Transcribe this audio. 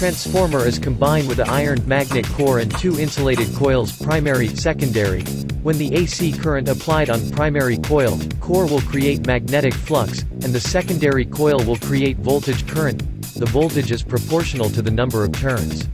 transformer is combined with an iron magnet core and two insulated coils, primary, secondary. When the AC current applied on primary coil, core will create magnetic flux, and the secondary coil will create voltage current. The voltage is proportional to the number of turns.